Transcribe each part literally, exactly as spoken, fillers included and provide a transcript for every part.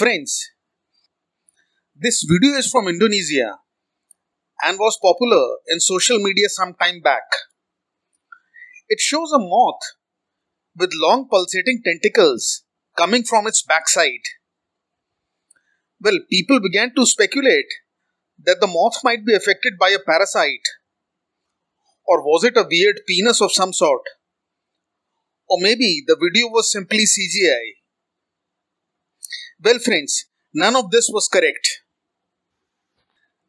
Friends, this video is from Indonesia and was popular in social media some time back. It shows a moth with long pulsating tentacles coming from its backside. Well, people began to speculate that the moth might be affected by a parasite. Or was it a weird penis of some sort? Or maybe the video was simply C G I. Well friends, none of this was correct.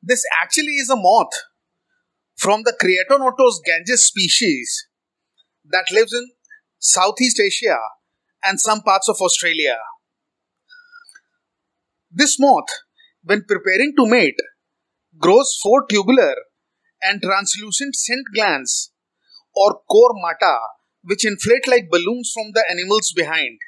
This actually is a moth from the Cretonotos gangetes species that lives in Southeast Asia and some parts of Australia. This moth, when preparing to mate, grows four tubular and translucent scent glands or core mata which inflate like balloons from the animals behind.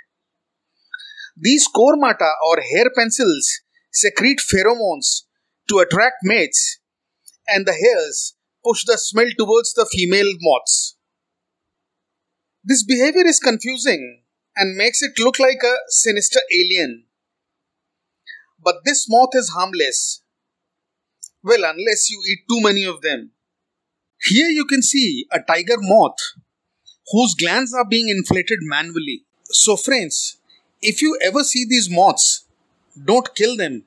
These core mata or hair pencils secrete pheromones to attract mates, and the hairs push the smell towards the female moths. This behavior is confusing and makes it look like a sinister alien. But this moth is harmless. Well, unless you eat too many of them. Here you can see a tiger moth whose glands are being inflated manually. So friends, if you ever see these moths, don't kill them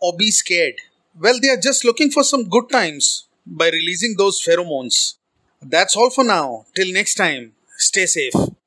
or be scared. Well, they are just looking for some good times by releasing those pheromones. That's all for now. Till next time, stay safe.